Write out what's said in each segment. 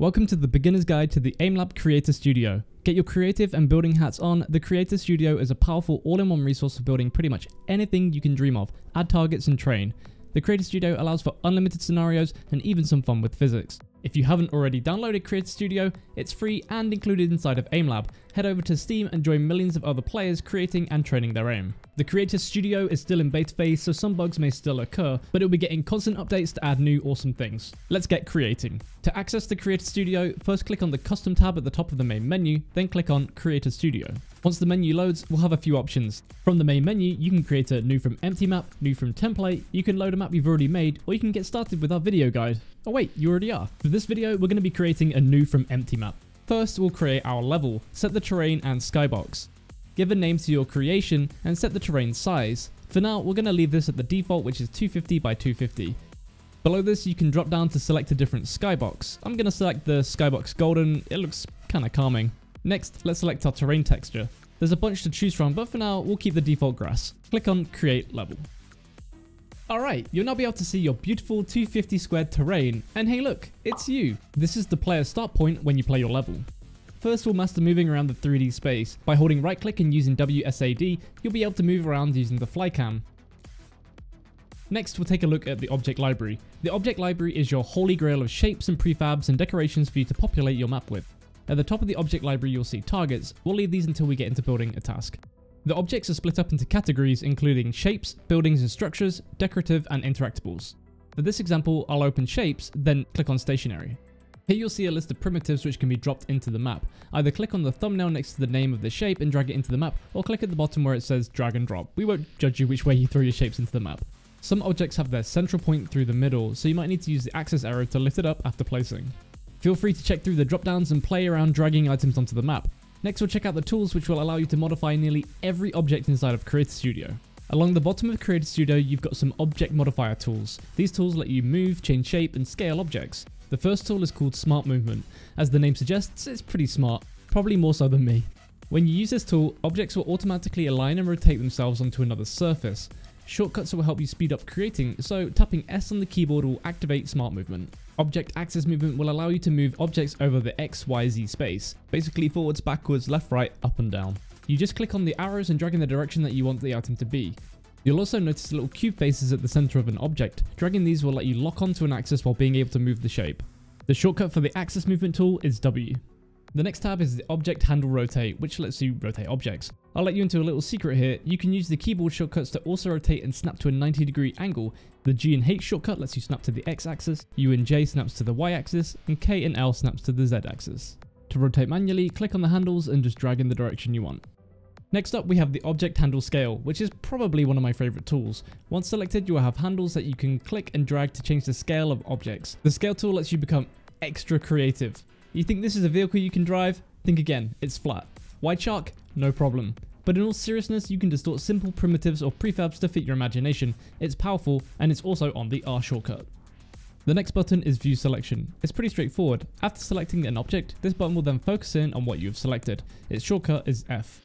Welcome to the Beginner's Guide to the Aim Lab Creator Studio. Get your creative and building hats on. The Creator Studio is a powerful all-in-one resource for building pretty much anything you can dream of. Add targets and train. The Creator Studio allows for unlimited scenarios and even some fun with physics. If you haven't already downloaded Creator Studio, it's free and included inside of Aim Lab. Head over to Steam and join millions of other players creating and training their aim. The Creator Studio is still in beta phase, so some bugs may still occur, but it'll be getting constant updates to add new awesome things. Let's get creating. To access the Creator Studio, first click on the Custom tab at the top of the main menu, then click on Creator Studio. Once the menu loads, we'll have a few options. From the main menu, you can create a new from empty map, new from template, you can load a map you've already made, or you can get started with our video guide. Oh wait, you already are. For this video, we're going to be creating a new from empty map. First, we'll create our level, set the terrain and skybox. Give a name to your creation and set the terrain size. For now, we're going to leave this at the default, which is 250 by 250. Below this, you can drop down to select a different skybox. I'm going to select the skybox golden. It looks kind of calming. Next, let's select our terrain texture. There's a bunch to choose from, but for now, we'll keep the default grass. Click on Create Level. Alright, you'll now be able to see your beautiful 250 squared terrain, and hey look, it's you! This is the player's start point when you play your level. First we'll master moving around the 3D space. By holding right click and using WSAD, you'll be able to move around using the flycam. Next we'll take a look at the object library. The object library is your holy grail of shapes and prefabs and decorations for you to populate your map with. At the top of the object library you'll see targets. We'll leave these until we get into building a task. The objects are split up into categories including shapes, buildings and structures, decorative and interactables. For this example, I'll open shapes, then click on stationary. Here you'll see a list of primitives which can be dropped into the map. Either click on the thumbnail next to the name of the shape and drag it into the map, or click at the bottom where it says drag and drop. We won't judge you which way you throw your shapes into the map. Some objects have their central point through the middle, so you might need to use the axis arrow to lift it up after placing. Feel free to check through the drop downs and play around dragging items onto the map. Next we'll check out the tools which will allow you to modify nearly every object inside of Creator Studio. Along the bottom of Creator Studio you've got some object modifier tools. These tools let you move, change shape and scale objects. The first tool is called Smart Movement. As the name suggests, it's pretty smart, probably more so than me. When you use this tool, objects will automatically align and rotate themselves onto another surface. Shortcuts will help you speed up creating, so tapping S on the keyboard will activate Smart Movement. Object Axis Movement will allow you to move objects over the XYZ space, basically forwards, backwards, left, right, up and down. You just click on the arrows and drag in the direction that you want the item to be. You'll also notice little cube faces at the center of an object. Dragging these will let you lock onto an axis while being able to move the shape. The shortcut for the Axis Movement tool is W. The next tab is the Object Handle Rotate, which lets you rotate objects. I'll let you into a little secret here. You can use the keyboard shortcuts to also rotate and snap to a 90-degree angle. The G and H shortcut lets you snap to the X-axis, U and J snaps to the Y-axis, and K and L snaps to the Z-axis. To rotate manually, click on the handles and just drag in the direction you want. Next up, we have the Object Handle Scale, which is probably one of my favorite tools. Once selected, you will have handles that you can click and drag to change the scale of objects. The Scale tool lets you become extra creative. You think this is a vehicle you can drive? Think again, it's flat. Wide shark? No problem. But in all seriousness, you can distort simple primitives or prefabs to fit your imagination. It's powerful, and it's also on the R shortcut. The next button is View Selection. It's pretty straightforward. After selecting an object, this button will then focus in on what you have selected. Its shortcut is F.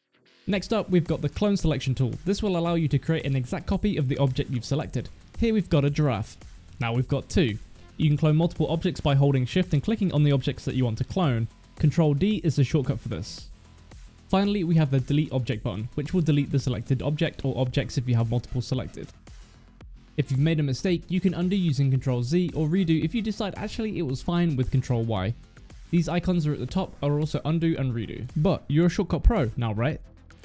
Next up, we've got the Clone Selection tool. This will allow you to create an exact copy of the object you've selected. Here we've got a giraffe. Now we've got two. You can clone multiple objects by holding shift and clicking on the objects that you want to clone. Ctrl-D is the shortcut for this. Finally, we have the Delete Object button, which will delete the selected object or objects if you have multiple selected. If you've made a mistake, you can undo using Ctrl-Z or redo if you decide actually it was fine with Ctrl-Y. These icons are at the top are also undo and redo. But you're a shortcut pro now, right?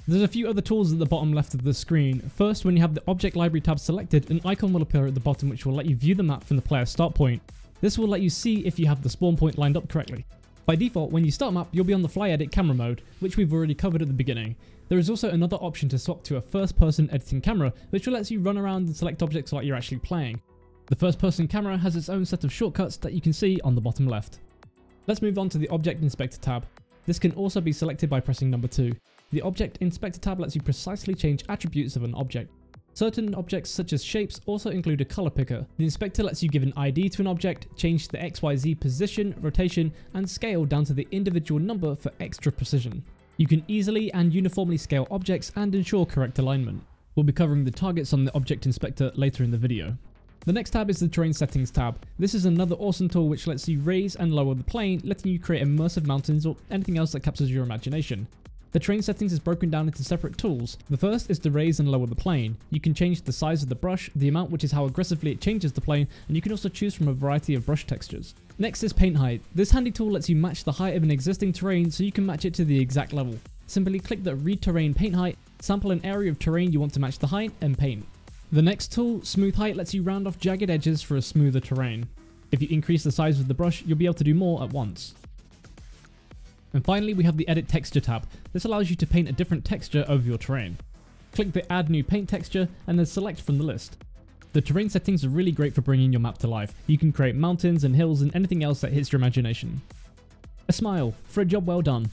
There's a few other tools at the bottom left of the screen. First, when you have the Object Library tab selected, an icon will appear at the bottom which will let you view the map from the player's start point. This will let you see if you have the spawn point lined up correctly. By default, when you start map, you'll be on the fly edit camera mode, which we've already covered at the beginning. There is also another option to swap to a first-person editing camera, which lets you run around and select objects like you're actually playing. The first-person camera has its own set of shortcuts that you can see on the bottom left. Let's move on to the Object Inspector tab. This can also be selected by pressing number 2. The Object Inspector tab lets you precisely change attributes of an object. Certain objects such as shapes also include a color picker. The inspector lets you give an ID to an object, change the XYZ position, rotation, and scale down to the individual number for extra precision. You can easily and uniformly scale objects and ensure correct alignment. We'll be covering the targets on the Object Inspector later in the video. The next tab is the terrain settings tab. This is another awesome tool which lets you raise and lower the plane, letting you create immersive mountains or anything else that captures your imagination. The terrain settings is broken down into separate tools. The first is to raise and lower the plane. You can change the size of the brush, the amount which is how aggressively it changes the plane, and you can also choose from a variety of brush textures. Next is paint height. This handy tool lets you match the height of an existing terrain so you can match it to the exact level. Simply click the Read Terrain Paint Height, sample an area of terrain you want to match the height, and paint. The next tool, Smooth Height, lets you round off jagged edges for a smoother terrain. If you increase the size of the brush, you'll be able to do more at once. And finally, we have the Edit Texture tab. This allows you to paint a different texture over your terrain. Click the Add New Paint Texture and then select from the list. The terrain settings are really great for bringing your map to life. You can create mountains and hills and anything else that hits your imagination. A smile for a job well done.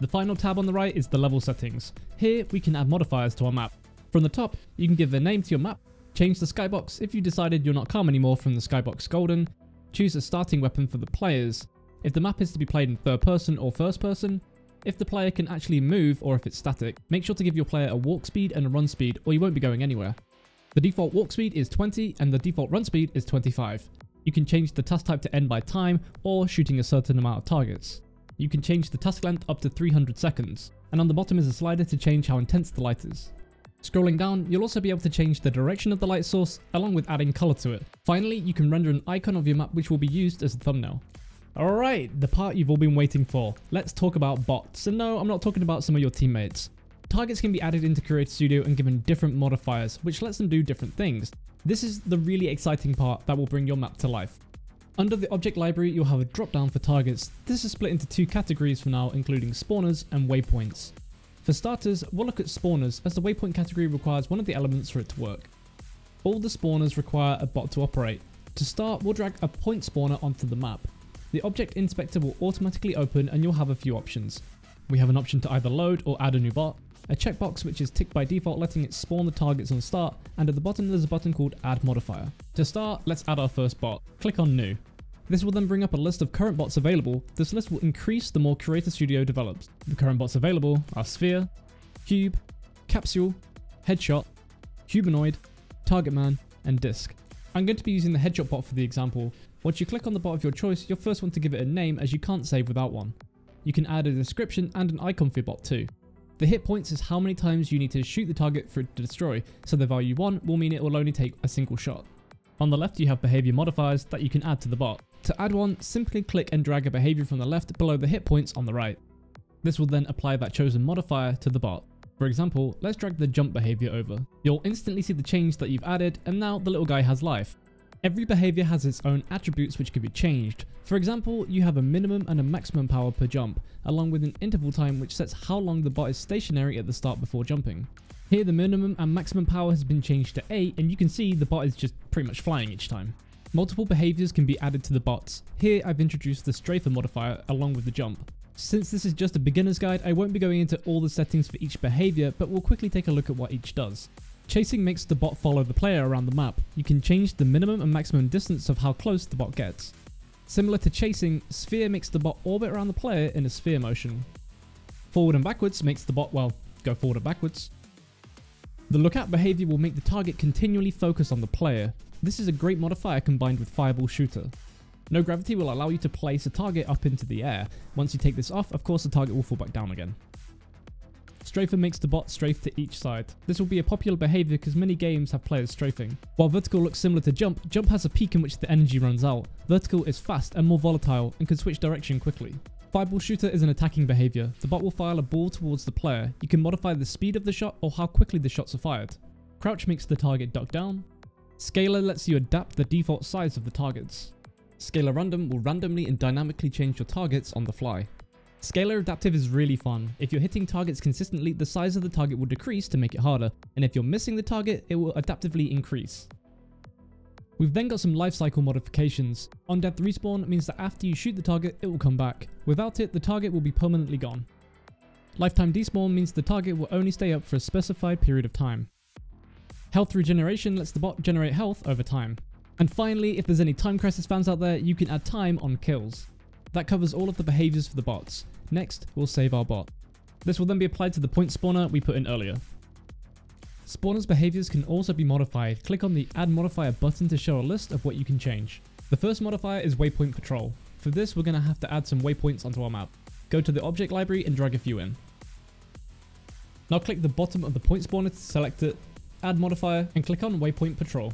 The final tab on the right is the level settings. Here, we can add modifiers to our map. From the top, you can give a name to your map, change the skybox if you decided you're not calm anymore from the skybox golden, choose a starting weapon for the players, if the map is to be played in third person or first person, if the player can actually move or if it's static. Make sure to give your player a walk speed and a run speed or you won't be going anywhere. The default walk speed is 20 and the default run speed is 25. You can change the task type to end by time or shooting a certain amount of targets. You can change the task length up to 300 seconds. And on the bottom is a slider to change how intense the light is. Scrolling down, you'll also be able to change the direction of the light source along with adding color to it. Finally, you can render an icon of your map which will be used as a thumbnail. Alright, the part you've all been waiting for. Let's talk about bots. And no, I'm not talking about some of your teammates. Targets can be added into Creator Studio and given different modifiers, which lets them do different things. This is the really exciting part that will bring your map to life. Under the object library, you'll have a drop-down for targets. This is split into two categories for now, including spawners and waypoints. For starters, we'll look at spawners, as the waypoint category requires one of the elements for it to work. All the spawners require a bot to operate. To start, we'll drag a point spawner onto the map. The object inspector will automatically open and you'll have a few options. We have an option to either load or add a new bot, a checkbox which is ticked by default letting it spawn the targets on start, and at the bottom there's a button called Add Modifier. To start, let's add our first bot. Click on New. This will then bring up a list of current bots available. This list will increase the more Creator Studio develops. The current bots available are Sphere, Cube, Capsule, Headshot, Humanoid, Target Man, and Disc. I'm going to be using the Headshot bot for the example. Once you click on the bot of your choice, you'll first want to give it a name as you can't save without one. You can add a description and an icon for your bot too. The hit points is how many times you need to shoot the target for it to destroy, so the value 1 will mean it will only take a single shot. On the left you have behavior modifiers that you can add to the bot. To add one, simply click and drag a behavior from the left below the hit points on the right. This will then apply that chosen modifier to the bot. For example, let's drag the jump behavior over. You'll instantly see the change that you've added and now the little guy has life. Every behavior has its own attributes which can be changed. For example, you have a minimum and a maximum power per jump, along with an interval time which sets how long the bot is stationary at the start before jumping. Here the minimum and maximum power has been changed to 8 and you can see the bot is just pretty much flying each time. Multiple behaviors can be added to the bots. Here I've introduced the strafer modifier along with the jump. Since this is just a beginner's guide, I won't be going into all the settings for each behavior, but we'll quickly take a look at what each does. Chasing makes the bot follow the player around the map. You can change the minimum and maximum distance of how close the bot gets. Similar to chasing, Sphere makes the bot orbit around the player in a sphere motion. Forward and backwards makes the bot, well, go forward and backwards. The lookout behavior will make the target continually focus on the player. This is a great modifier combined with Fireball Shooter. No gravity will allow you to place a target up into the air. Once you take this off, of course the target will fall back down again. Strafer makes the bot strafe to each side. This will be a popular behavior because many games have players strafing. While vertical looks similar to jump, jump has a peak in which the energy runs out. Vertical is fast and more volatile and can switch direction quickly. Fireball Shooter is an attacking behavior. The bot will fire a ball towards the player. You can modify the speed of the shot or how quickly the shots are fired. Crouch makes the target duck down. Scalar lets you adapt the default size of the targets. Scalar Random will randomly and dynamically change your targets on the fly. Scalar Adaptive is really fun. If you're hitting targets consistently, the size of the target will decrease to make it harder, and if you're missing the target, it will adaptively increase. We've then got some lifecycle modifications. Undead Respawn means that after you shoot the target, it will come back. Without it, the target will be permanently gone. Lifetime Despawn means the target will only stay up for a specified period of time. Health Regeneration lets the bot generate health over time. And finally, if there's any Time Crisis fans out there, you can add time on kills. That covers all of the behaviors for the bots. Next, we'll save our bot. This will then be applied to the point spawner we put in earlier. Spawners' behaviors can also be modified. Click on the Add Modifier button to show a list of what you can change. The first modifier is Waypoint Patrol. For this, we're going to have to add some waypoints onto our map. Go to the object library and drag a few in. Now click the bottom of the point spawner to select it, add modifier, and click on Waypoint Patrol.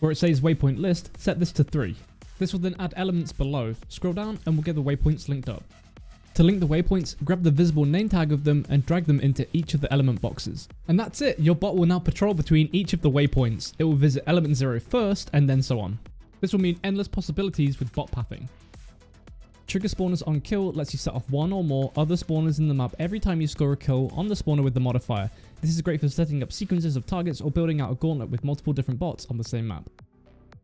Where it says Waypoint List, set this to 3. This will then add elements below. Scroll down and we'll get the waypoints linked up. To link the waypoints, grab the visible name tag of them and drag them into each of the element boxes. And that's it! Your bot will now patrol between each of the waypoints. It will visit element 0 first, and then so on. This will mean endless possibilities with bot pathing. Trigger spawners on kill lets you set off one or more other spawners in the map every time you score a kill on the spawner with the modifier. This is great for setting up sequences of targets or building out a gauntlet with multiple different bots on the same map.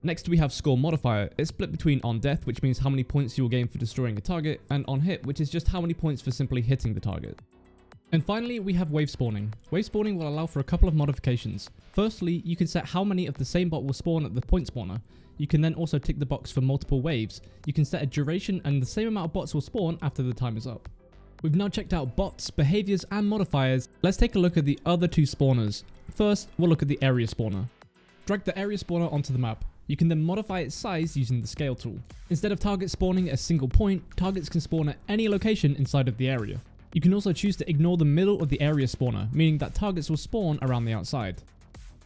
Next we have score modifier. It's split between on death, which means how many points you will gain for destroying a target, and on hit, which is just how many points for simply hitting the target. And finally we have wave spawning. Wave spawning will allow for a couple of modifications. Firstly, you can set how many of the same bot will spawn at the point spawner. You can then also tick the box for multiple waves. You can set a duration and the same amount of bots will spawn after the time is up. We've now checked out bots, behaviors and modifiers. Let's take a look at the other two spawners. First, we'll look at the area spawner. Drag the area spawner onto the map. You can then modify its size using the scale tool. Instead of targets spawning at a single point, targets can spawn at any location inside of the area. You can also choose to ignore the middle of the area spawner, meaning that targets will spawn around the outside.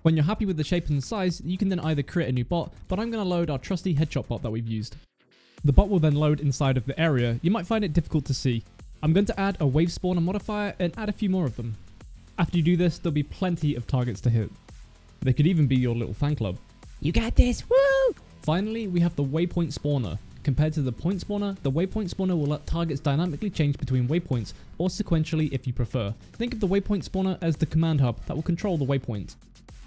When you're happy with the shape and size, you can then either create a new bot, but I'm going to load our trusty headshot bot that we've used. The bot will then load inside of the area. You might find it difficult to see. I'm going to add a wave spawner modifier and add a few more of them. After you do this, there'll be plenty of targets to hit. They could even be your little fan club. You got this, woo! Finally, we have the waypoint spawner. Compared to the point spawner, the waypoint spawner will let targets dynamically change between waypoints, or sequentially if you prefer. Think of the waypoint spawner as the command hub that will control the waypoint.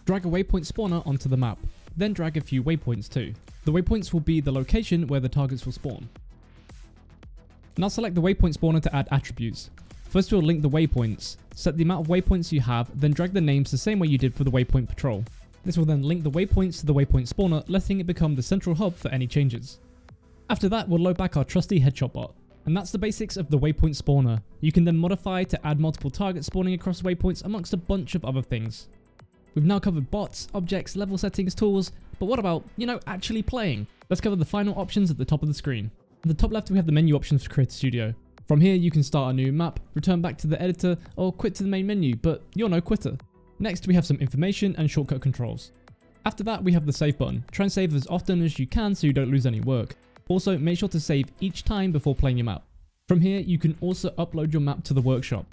Drag a waypoint spawner onto the map, then drag a few waypoints too. The waypoints will be the location where the targets will spawn. Now select the waypoint spawner to add attributes. First we'll link the waypoints. Set the amount of waypoints you have, then drag the names the same way you did for the waypoint patrol. This will then link the waypoints to the waypoint spawner, letting it become the central hub for any changes. After that, we'll load back our trusty headshot bot. And that's the basics of the waypoint spawner. You can then modify to add multiple targets spawning across waypoints amongst a bunch of other things. We've now covered bots, objects, level settings, tools, but what about, actually playing? Let's cover the final options at the top of the screen. At the top left, we have the menu options for Creator Studio. From here, you can start a new map, return back to the editor, or quit to the main menu, but you're no quitter. Next, we have some information and shortcut controls. After that, we have the save button. Try and save as often as you can so you don't lose any work. Also, make sure to save each time before playing your map. From here, you can also upload your map to the workshop.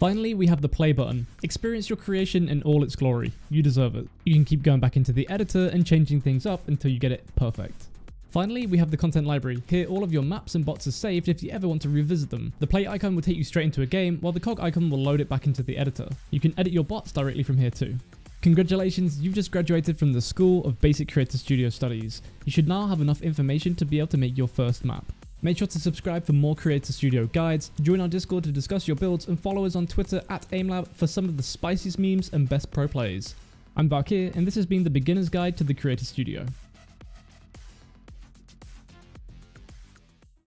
Finally, we have the play button. Experience your creation in all its glory. You deserve it. You can keep going back into the editor and changing things up until you get it perfect. Finally, we have the content library. Here, all of your maps and bots are saved if you ever want to revisit them. The play icon will take you straight into a game, while the cog icon will load it back into the editor. You can edit your bots directly from here too. Congratulations, you've just graduated from the School of Basic Creator Studio Studies. You should now have enough information to be able to make your first map. Make sure to subscribe for more Creator Studio guides, join our Discord to discuss your builds, and follow us on Twitter @AimLab for some of the spiciest memes and best pro plays. I'm Valkia, and this has been the Beginner's Guide to the Creator Studio.